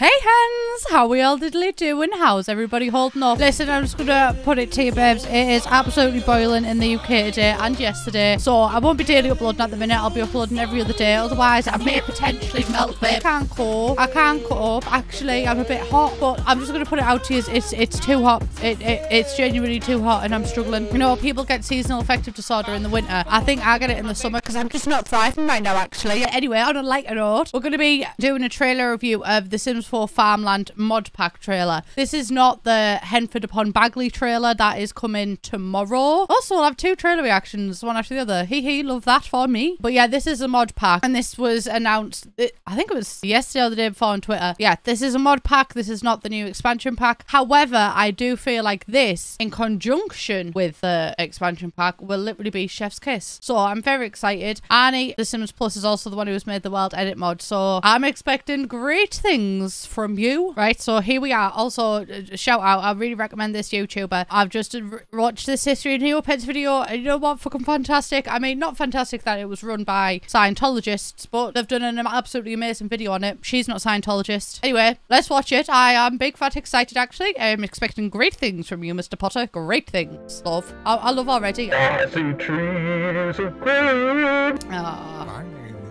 Hey hands, how we all diddly doing? How's everybody holding up? Listen, I'm just gonna put it to you babes, it is absolutely boiling in the UK today and yesterday, so I won't be daily uploading at the minute. I'll be uploading every other day, otherwise I may potentially melt babe. I can't cope, I can't cut up. Actually I'm a bit hot, but I'm just gonna put it out to you, it's too hot, it's genuinely too hot and I'm struggling. You know, people get seasonal affective disorder in the winter. I think I get it in the summer because I'm just not thriving right now actually. Anyway, on a lighter note, we're gonna be doing a trailer review of the Sims For Farmland mod pack trailer. This is not the Henford upon Bagley trailer, that is coming tomorrow. Also, I'll have two trailer reactions, one after the other. Hee hee, love that for me. But yeah, this is a mod pack and this was announced, I think it was yesterday or the day before on Twitter. Yeah, this is a mod pack, this is not the new expansion pack. However, I do feel like this in conjunction with the expansion pack will literally be chef's kiss. So I'm very excited. Arnie, the Sims Plus, is also the one who's made the World Edit mod, so I'm expecting great things from you. Right, so here we are. Also, shout out, I really recommend this YouTuber. I've just watched this history and new pets video, and you know what, fucking fantastic. I mean, not fantastic that it was run by Scientologists, but they've done an absolutely amazing video on it. She's not Scientologist. Anyway, let's watch it. I am big fat excited actually. I'm expecting great things from you, Mr. Potter. Great things, love. I love already. My name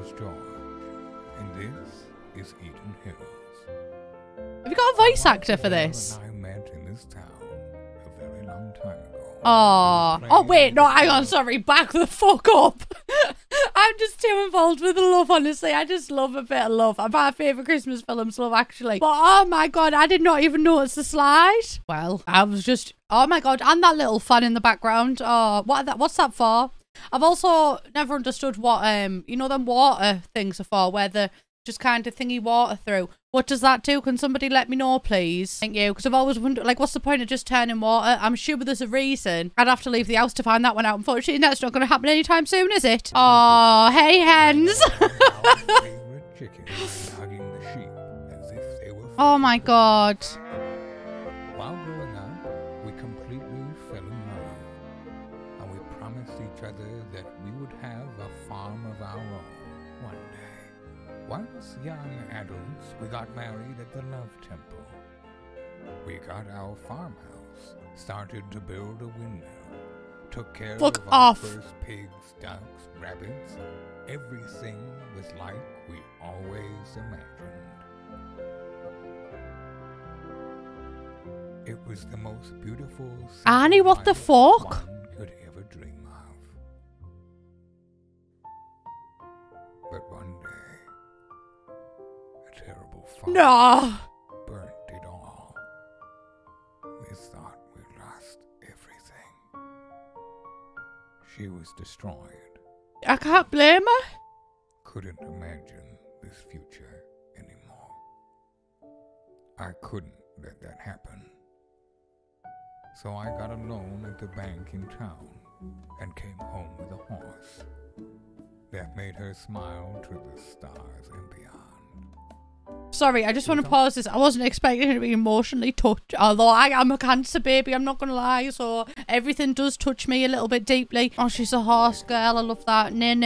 is George and this is Eden Hills. Have you got a voice actor for this? I met in this town a very long time ago. Aww. Oh wait, no, hang on, sorry, back the fuck up. I'm just too involved with love, honestly. I just love a bit of love. My favourite Christmas films, Love Actually. But oh my god, I did not even notice the slide. Well, I was just, oh my god, and that little fan in the background. Oh, what's that for? I've also never understood what, you know, them water things are for, where the just kind of thingy water through. What does that do? Can somebody let me know, please? Thank you. Because I've always wondered, like, what's the point of just turning water? I'm sure there's a reason. I'd have to leave the house to find that one out. Unfortunately, that's not going to happen anytime soon, is it? Oh, hey, hens. Oh, my God. While growing up, we completely fell in love. And we promised each other that we would have a farm of our own one day. Once young adults, we got married at the Love Temple. We got our farmhouse, started to build a window, took care of our first pigs, ducks, rabbits. Everything was like we always imagined. It was the most beautiful thing Arnie, what the fuck? One could ever dream of. But one day, terrible fire burnt it all. We thought we lost everything. She was destroyed. I can't blame her. Couldn't imagine this future anymore. I couldn't let that happen. So I got a loan at the bank in town and came home with a horse. That made her smile to the stars and beyond. Sorry, I just want to pause this. I wasn't expecting it to be emotionally touched, although I am a cancer baby, I'm not going to lie, so everything does touch me a little bit deeply. Oh, she's a horse girl, I love that. Nene.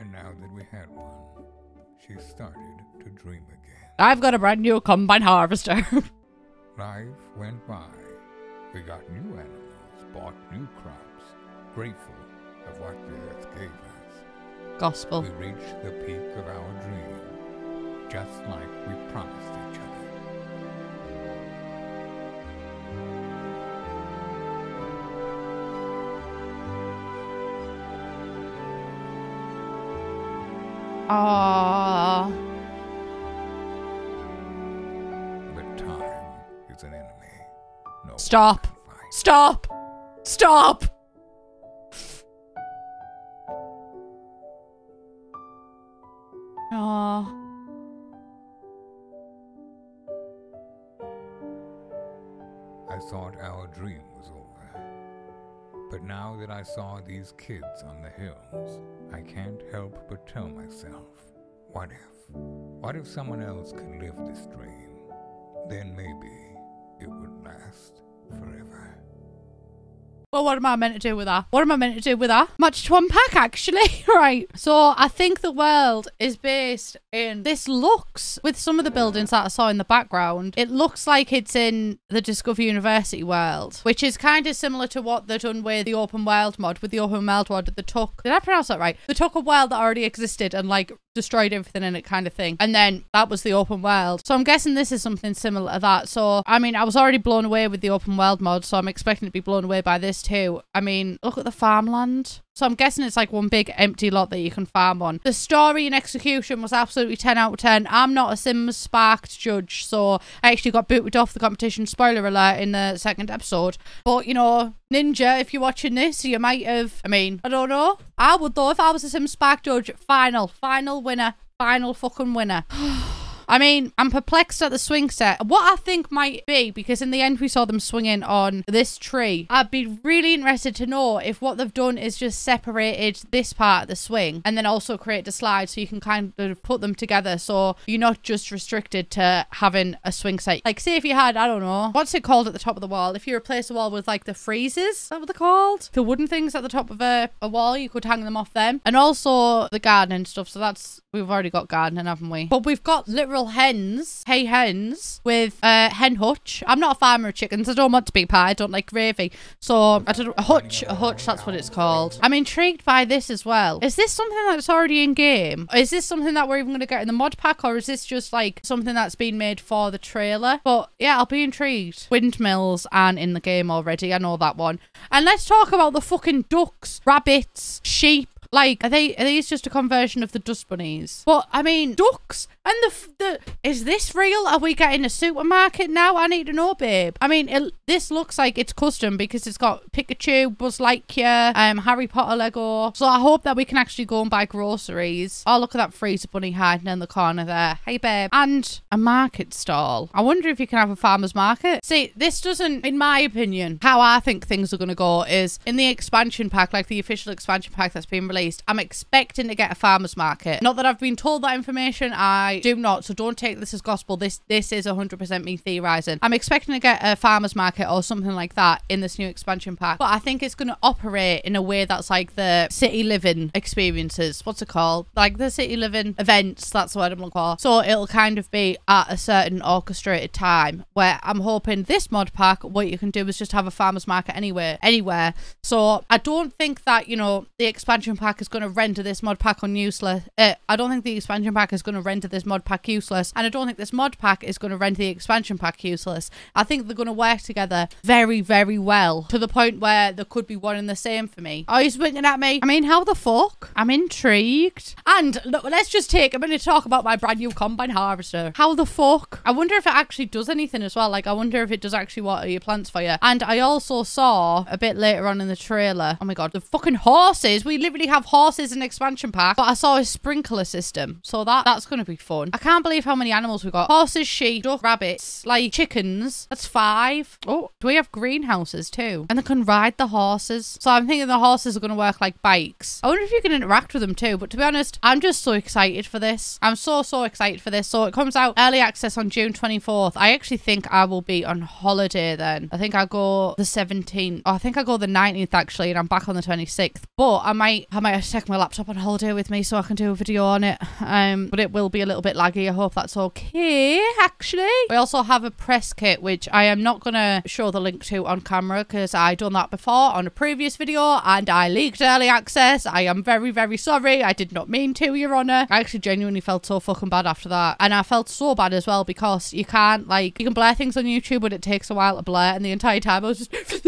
And now that we had one, she started to dream again. I've got a brand new combine harvester. Life went by. We got new animals, bought new crops, grateful of what the earth gave us. Gospel. We reached the peak of our dreams. Just like we promised each other. But time is an enemy. No. Stop. Stop. Stop. Aww. I thought our dream was over, but now that I saw these kids on the hills, I can't help but tell myself, what if? What if someone else could live this dream? Then maybe it would last forever. Well, what am I meant to do with that? What am I meant to do with that? Match to unpack, actually. Right. So I think the world is based in... This looks, with some of the buildings that I saw in the background, it looks like it's in the Discovery University world, which is kind of similar to what they've done with the Open World mod. With the Open World mod, they took... Did I pronounce that right? They took a world that already existed and, like, destroyed everything in it, kind of thing. And then that was the open world. So I'm guessing this is something similar to that. So, I mean, I was already blown away with the open world mod, so I'm expecting to be blown away by this too. I mean, look at the farmland. So I'm guessing it's like one big empty lot that you can farm on. The story and execution was absolutely 10 out of 10. I'm not a Sims-Sparked judge, so I actually got booted off the competition, spoiler alert, in the second episode. But, you know, Ninja, if you're watching this, you might have... I mean, I don't know. I would, though, if I was a Sims-Sparked judge. Final winner. Final fucking winner. I mean, I'm perplexed at the swing set. What I think might be, because in the end we saw them swinging on this tree, I'd be really interested to know if what they've done is just separated this part of the swing and then also create a slide so you can kind of put them together so you're not just restricted to having a swing set. Like, say if you had, I don't know, what's it called at the top of the wall? If you replace the wall with, like, the freezes, is that what they're called? The wooden things at the top of a wall, you could hang them off them. And also the garden and stuff, so that's... We've already got gardening, haven't we? But we've got literal hens, hay hens, with hen hutch. I'm not a farmer of chickens. I don't want to be pie. I don't like gravy. So, I don't know. A hutch, that's what it's called. I'm intrigued by this as well. Is this something that's already in game? Is this something that we're even going to get in the mod pack? Or is this just like something that's been made for the trailer? But yeah, I'll be intrigued. Windmills aren't in the game already. I know that one. And let's talk about the fucking ducks, rabbits, sheep. Like, are these just a conversion of the dust bunnies? But, I mean, ducks and is this real? Are we getting a supermarket now? I need to know, babe. I mean, this looks like it's custom because it's got Pikachu, Buzz Lightyear, Harry Potter Lego. So I hope that we can actually go and buy groceries. Oh, look at that freezer bunny hiding in the corner there. Hey, babe. And a market stall. I wonder if you can have a farmer's market. See, this doesn't, in my opinion, how I think things are going to go is in the expansion pack, like the official expansion pack that's been released, I'm expecting to get a farmer's market. Not that I've been told that information. I do not. So don't take this as gospel. This is 100% me theorizing. I'm expecting to get a farmer's market or something like that in this new expansion pack. But I think it's going to operate in a way that's like the city living experiences. What's it called? Like the city living events. That's the word I'm looking for. So it'll kind of be at a certain orchestrated time where I'm hoping this mod pack, what you can do is just have a farmer's market anywhere. So I don't think that, you know, the expansion pack is going to render this mod pack useless. I don't think the expansion pack is going to render this mod pack useless, and I don't think this mod pack is going to render the expansion pack useless. I think they're going to work together very, very well to the point where there could be one and the same for me. Oh, he's winking at me. I mean, how the fuck? I'm intrigued. And look, let's just take a minute to talk about my brand new combine harvester. How the fuck? I wonder if it actually does anything as well. Like, I wonder if it does actually water your plants for you. And I also saw a bit later on in the trailer. Oh my god, the fucking horses. We literally have horses in expansion pack, but I saw a sprinkler system, so that's going to be fun. I can't believe how many animals we've got. Horses, sheep, duck, rabbits, like chickens. That's 5. Oh, do we have greenhouses too? And they can ride the horses, so I'm thinking the horses are going to work like bikes. I wonder if you can interact with them too, but to be honest, I'm just so excited for this. I'm so excited for this. So it comes out early access on June 24th. I actually think I will be on holiday then. I think I go the 17th. Oh, I think I go the 19th actually, and I'm back on the 26th, but I might have to take my laptop on holiday with me so I can do a video on it. But it will be a little bit laggy. I hope that's okay, actually. We also have a press kit, which I am not going to show the link to on camera because I done that before on a previous video and I leaked early access. I am very, very sorry. I did not mean to, Your Honor. I actually genuinely felt so fucking bad after that. And I felt so bad as well because you can't, like, you can blur things on YouTube, but it takes a while to blur. And the entire time I was just...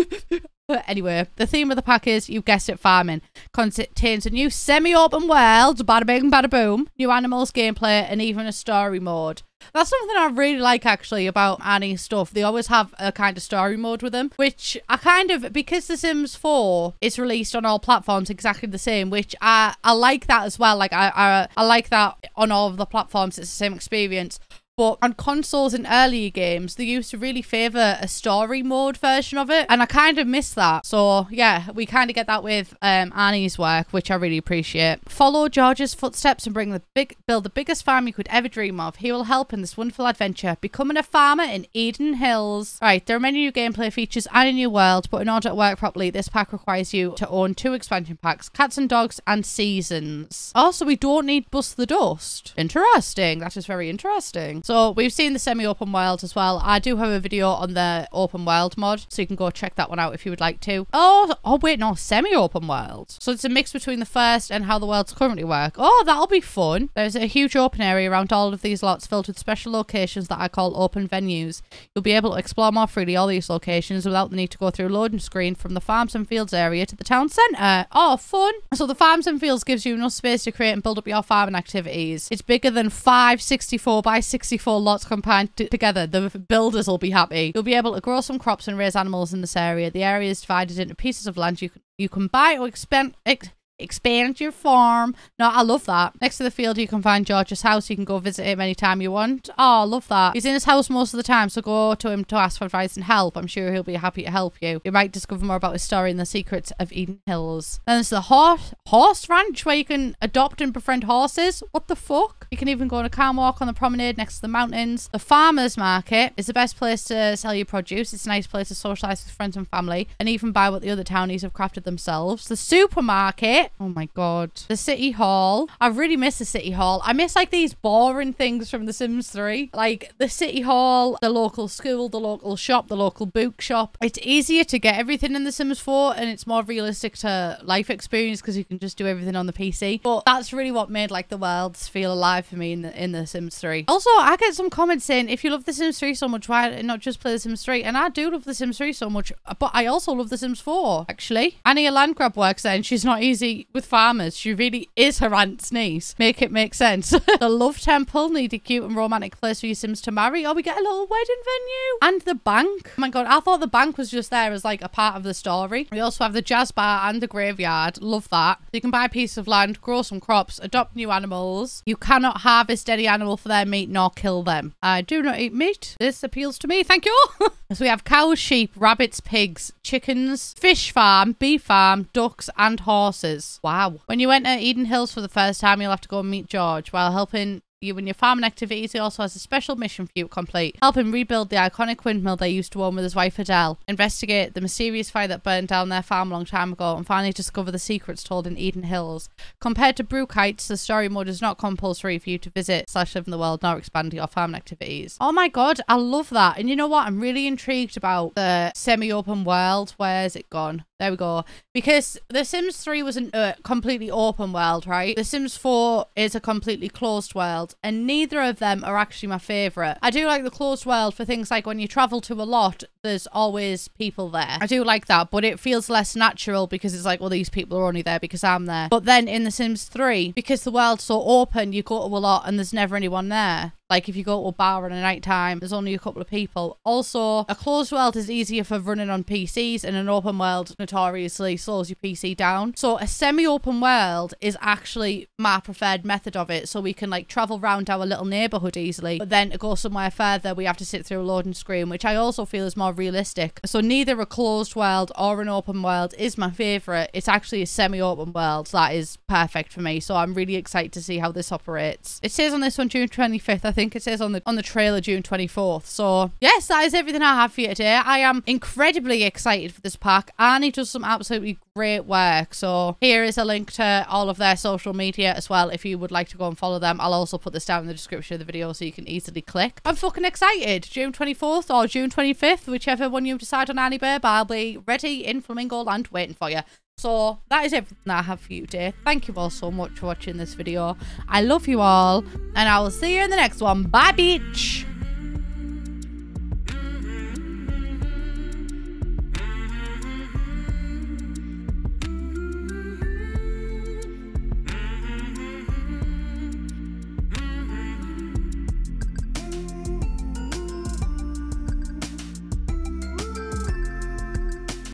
But anyway, the theme of the pack is, you've guessed it, farming. Contains a new semi-open world, bada bing, bada boom, new animals, gameplay, and even a story mode. That's something I really like, actually, about Arnie's stuff. They always have a kind of story mode with them, which I kind of, because The Sims 4 is released on all platforms exactly the same, which I like that as well. Like, I like that on all of the platforms. It's the same experience. But on consoles and earlier games, they used to really favour a story mode version of it. And I kind of miss that. So yeah, we kind of get that with Arnie's work, which I really appreciate. Follow George's footsteps and build the biggest farm you could ever dream of. He will help in this wonderful adventure, becoming a farmer in Eden Hills. Right, there are many new gameplay features and a new world, but in order to work properly, this pack requires you to own 2 expansion packs, Cats and Dogs and Seasons. Also, we don't need Bust the Dust. Interesting. That is very interesting. So we've seen the semi-open world as well. I do have a video on the open world mod, so you can go check that one out if you would like to. Oh wait, no, semi-open world. So it's a mix between the first and how the worlds currently work. Oh, that'll be fun. There's a huge open area around all of these lots filled with special locations that I call open venues. You'll be able to explore more freely all these locations without the need to go through a loading screen from the farms and fields area to the town centre. Oh, fun. So the farms and fields gives you enough space to create and build up your farming activities. It's bigger than 5 64 by 64 lots combined together. The builders will be happy. You'll be able to grow some crops and raise animals in this area. The area is divided into pieces of land you can buy or expand your farm. No, I love that. Next to the field, you can find George's house. You can go visit him anytime you want. Oh, I love that. He's in his house most of the time, so go to him to ask for advice and help. I'm sure he'll be happy to help you. You might discover more about his story and the secrets of Eden Hills. Then there's the horse ranch where you can adopt and befriend horses. What the fuck? You can even go on a calm walk on the promenade next to the mountains. The farmer's market is the best place to sell your produce. It's a nice place to socialise with friends and family and even buy what the other townies have crafted themselves. The supermarket. Oh my god. The city hall. I really miss the city hall. I miss like these boring things from The Sims 3. Like the city hall, the local school, the local shop, the local book shop. It's easier to get everything in The Sims 4 and it's more realistic to life experience because you can just do everything on the PC. But that's really what made like the worlds feel alive for me in the Sims 3. Also, I get some comments saying, if you love The Sims 3 so much, why not just play The Sims 3? And I do love The Sims 3 so much, but I also love The Sims 4, actually. Annie, a land grab, works there and she's not easy with farmers. She really is her aunt's niece. Make it make sense. The love temple. Need a cute and romantic place for your Sims to marry. Oh, we get a little wedding venue. And the bank. Oh my god, I thought the bank was just there as like a part of the story. We also have the jazz bar and the graveyard. Love that. You can buy a piece of land, grow some crops, adopt new animals. You cannot harvest any animal for their meat nor kill them. I do not eat meat. This appeals to me. Thank you. So we have cows, sheep, rabbits, pigs, chickens, fish farm, bee farm, ducks and horses. Wow. When you enter Eden Hills for the first time, you'll have to go and meet George. While helping you in your farming activities, he also has a special mission for you to complete. Help him rebuild the iconic windmill they used to own with his wife Adele. Investigate the mysterious fire that burned down their farm a long time ago and finally discover the secrets told in Eden Hills. Compared to Brook Heights, the story mode is not compulsory for you to visit / live in the world nor expand your farming activities. Oh my god, I love that. And you know what? I'm really intrigued about the semi-open world. Where's it gone? There we go. Because The Sims 3 was a completely open world, right? The Sims 4 is a completely closed world, and neither of them are actually my favourite. I do like the closed world for things like when you travel to a lot, there's always people there. I do like that, but it feels less natural because it's like, well, these people are only there because I'm there. But then in The Sims 3, because the world's so open, you go to a lot and there's never anyone there. Like if you go to a bar on a night time, there's only a couple of people. Also, a closed world is easier for running on PCs and an open world notoriously slows your PC down. So a semi-open world is actually my preferred method of it. So we can like travel around our little neighborhood easily, but then to go somewhere further, we have to sit through a loading screen, which I also feel is more realistic. So neither a closed world or an open world is my favorite. It's actually a semi-open world that is perfect for me. So I'm really excited to see how this operates. It says on this one, June 25th, I think it says on the trailer June 24th. So yes, that is everything I have for you today. I am incredibly excited for this pack. Arnie does some absolutely great work. So here is a link to all of their social media as well if you would like to go and follow them. I'll also put this down in the description of the video so you can easily click. I'm fucking excited. June 24th or June 25th, whichever one you decide on, Arnie Babe, I'll be ready in Flamingo Land waiting for you. So that is everything that I have for you today. Thank you all so much for watching this video. I love you all and I will see you in the next one. Bye, bitch.